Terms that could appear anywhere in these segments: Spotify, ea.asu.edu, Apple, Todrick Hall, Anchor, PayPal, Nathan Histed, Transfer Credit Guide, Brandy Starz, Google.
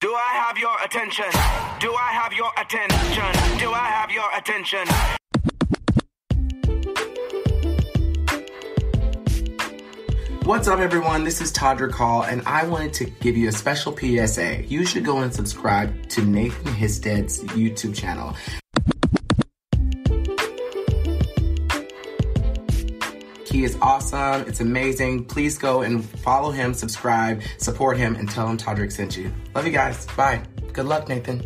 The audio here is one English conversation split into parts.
Do I have your attention? Do I have your attention? Do I have your attention? What's up, everyone? This is Todrick Hall, and I wanted to give you a special PSA. You should go and subscribe to Nathan Histed's YouTube channel. He is awesome. It's amazing. Please go and follow him, subscribe, support him, and tell him Todrick sent you. Love you guys. Bye. Good luck, Nathan.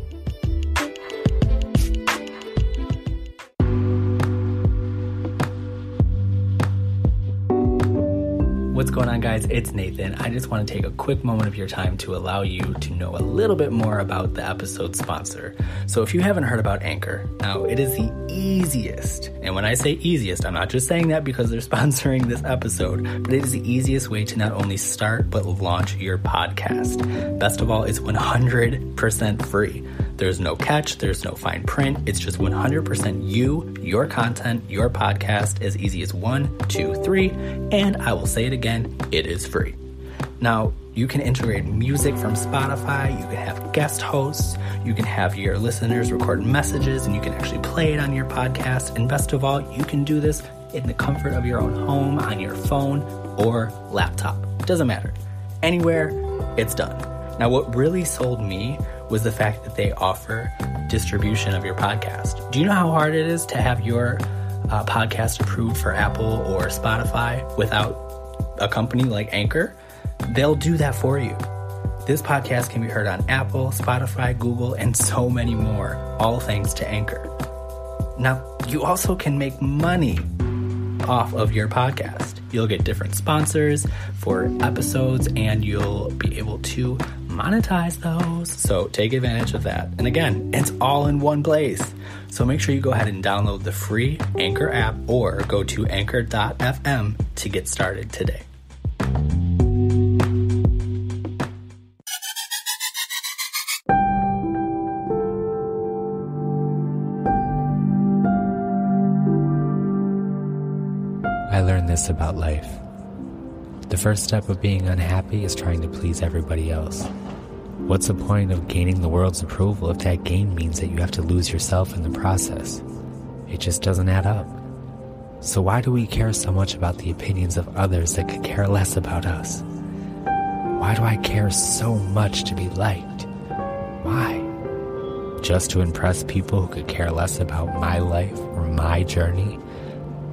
What's going on, guys? It's Nathan. I just want to take a quick moment of your time to allow you to know a little bit more about the episode sponsor. So if you haven't heard about Anchor, now it is the easiest, and when I say easiest, I'm not just saying that because they're sponsoring this episode, but it is the easiest way to not only start, but launch your podcast. Best of all, it's 100% free. There's no catch. There's no fine print. It's just 100% you, your content, your podcast, as easy as 1, 2, 3. And I will say it again, it is free. Now, you can integrate music from Spotify. You can have guest hosts. You can have your listeners record messages, and you can actually play it on your podcast. And best of all, you can do this in the comfort of your own home, on your phone or laptop. It doesn't matter. Anywhere, it's done. Now, what really sold me was the fact that they offer distribution of your podcast. Do you know how hard it is to have your podcast approved for Apple or Spotify without a company like Anchor? They'll do that for you. This podcast can be heard on Apple, Spotify, Google, and so many more, all thanks to Anchor. Now, you also can make money off of your podcast. You'll get different sponsors for episodes, and you'll be able to monetize those. So take advantage of that. And again, it's all in one place. So make sure you go ahead and download the free Anchor app or go to anchor.fm to get started today. I learned this about life. The first step of being unhappy is trying to please everybody else. What's the point of gaining the world's approval if that gain means that you have to lose yourself in the process? It just doesn't add up. So why do we care so much about the opinions of others that could care less about us? Why do I care so much to be liked? Why? Just to impress people who could care less about my life or my journey?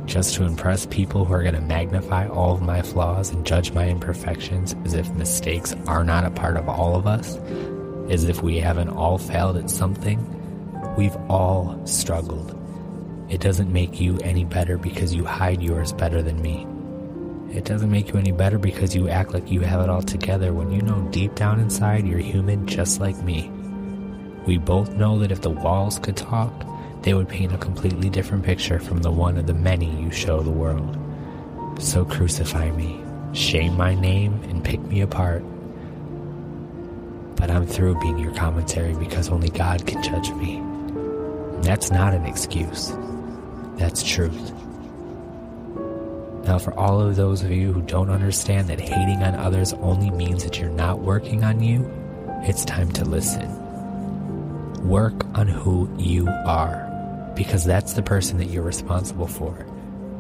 Just to impress people who are going to magnify all of my flaws and judge my imperfections as if mistakes are not a part of all of us, as if we haven't all failed at something? We've all struggled. It doesn't make you any better because you hide yours better than me. It doesn't make you any better because you act like you have it all together when you know deep down inside you're human just like me. We both know that if the walls could talk, they would paint a completely different picture from the one of the many you show the world. So crucify me, shame my name, and pick me apart. But I'm through being your commentary because only God can judge me. And that's not an excuse. That's truth. Now, for all of those of you who don't understand that hating on others only means that you're not working on you, it's time to listen. Work on who you are, because that's the person that you're responsible for.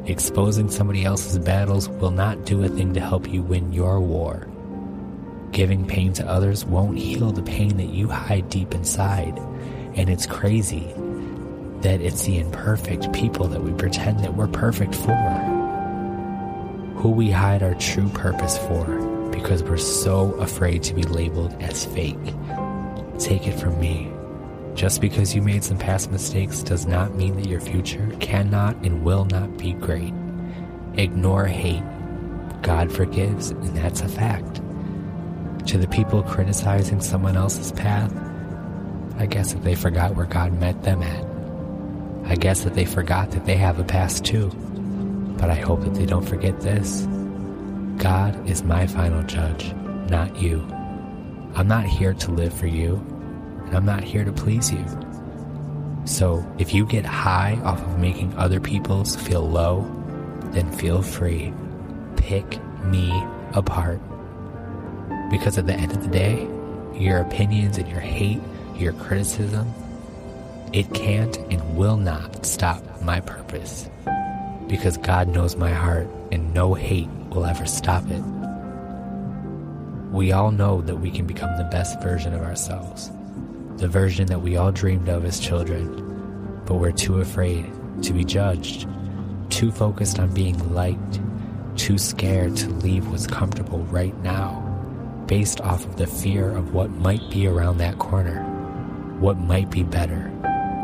Exposing somebody else's battles will not do a thing to help you win your war. Giving pain to others won't heal the pain that you hide deep inside. And it's crazy that it's the imperfect people that we pretend that we're perfect for. Who we hide our true purpose for, because we're so afraid to be labeled as fake. Take it from me. Just because you made some past mistakes does not mean that your future cannot and will not be great. Ignore hate. God forgives, and that's a fact. To the people criticizing someone else's path, I guess that they forgot where God met them at. I guess that they forgot that they have a past too. But I hope that they don't forget this. God is my final judge, not you. I'm not here to live for you. I'm not here to please you. So if you get high off of making other people's feel low, then feel free. Pick me apart. Because at the end of the day, your opinions and your hate, your criticism, it can't and will not stop my purpose, because God knows my heart and no hate will ever stop it. We all know that we can become the best version of ourselves, the version that we all dreamed of as children, but we're too afraid to be judged, too focused on being liked, too scared to leave what's comfortable right now, based off of the fear of what might be around that corner, what might be better,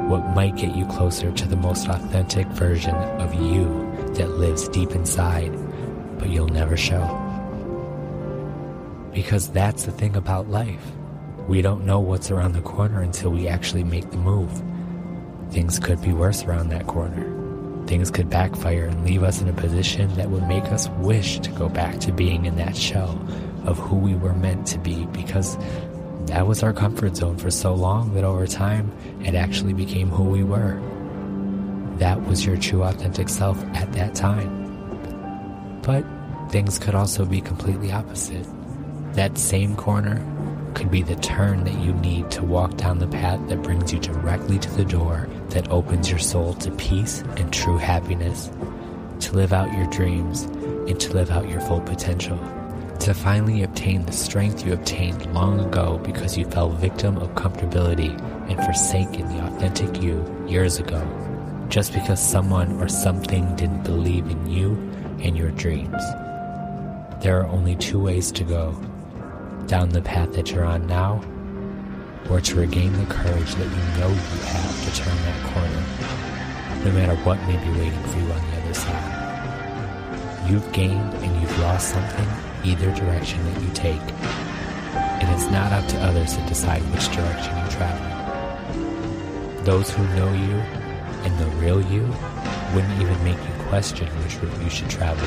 what might get you closer to the most authentic version of you that lives deep inside, but you'll never show. Because that's the thing about life. We don't know what's around the corner until we actually make the move. Things could be worse around that corner. Things could backfire and leave us in a position that would make us wish to go back to being in that shell of who we were meant to be, because that was our comfort zone for so long that over time, it actually became who we were. That was your true authentic self at that time. But things could also be completely opposite. That same corner could be the turn that you need to walk down the path that brings you directly to the door that opens your soul to peace and true happiness, to live out your dreams and to live out your full potential. To finally obtain the strength you obtained long ago because you fell victim of comfortability and forsaken the authentic you years ago, just because someone or something didn't believe in you and your dreams. There are only two ways to go: down the path that you're on now, or to regain the courage that you know you have to turn that corner, no matter what may be waiting for you on the other side. You've gained and you've lost something either direction that you take, and it's not up to others to decide which direction you travel. Those who know you and the real you wouldn't even make you question which route you should travel.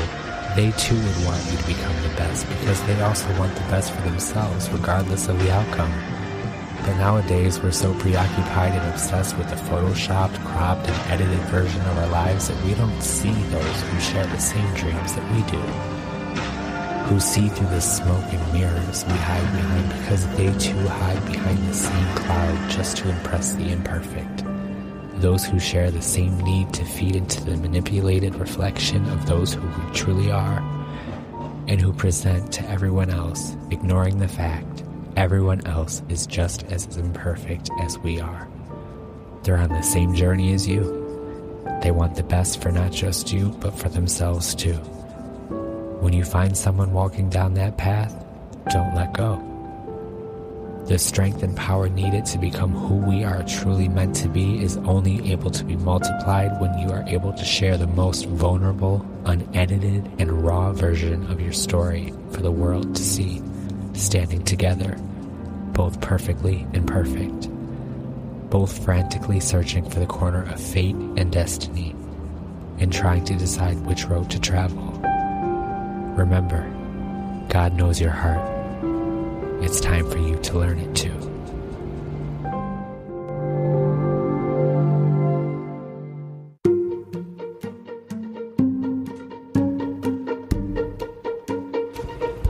They too would want you to become the best, because they also want the best for themselves regardless of the outcome. But nowadays we're so preoccupied and obsessed with the photoshopped, cropped, and edited version of our lives that we don't see those who share the same dreams that we do, who see through the smoke and mirrors we hide behind, because they too hide behind the same cloud just to impress the imperfect. Those who share the same need to feed into the manipulated reflection of those who we truly are, and who present to everyone else, ignoring the fact everyone else is just as imperfect as we are. They're on the same journey as you. They want the best for not just you, but for themselves too. When you find someone walking down that path, don't let go. The strength and power needed to become who we are truly meant to be is only able to be multiplied when you are able to share the most vulnerable, unedited, and raw version of your story for the world to see, standing together, both perfectly imperfect, both frantically searching for the corner of fate and destiny, and trying to decide which road to travel. Remember, God knows your heart. It's time for you to learn it too.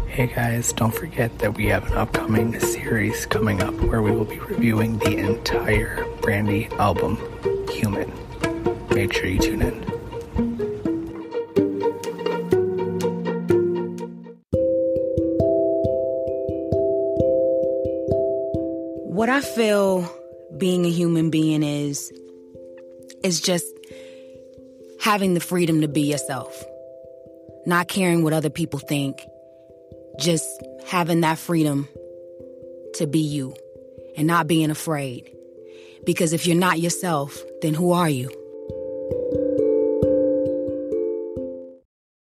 Hey guys, don't forget that we have an upcoming series coming up where we will be reviewing the entire Brandy album, Human. Make sure you tune in. What I feel being a human being is just having the freedom to be yourself. Not caring what other people think. Just having that freedom to be you and not being afraid. Because if you're not yourself, then who are you?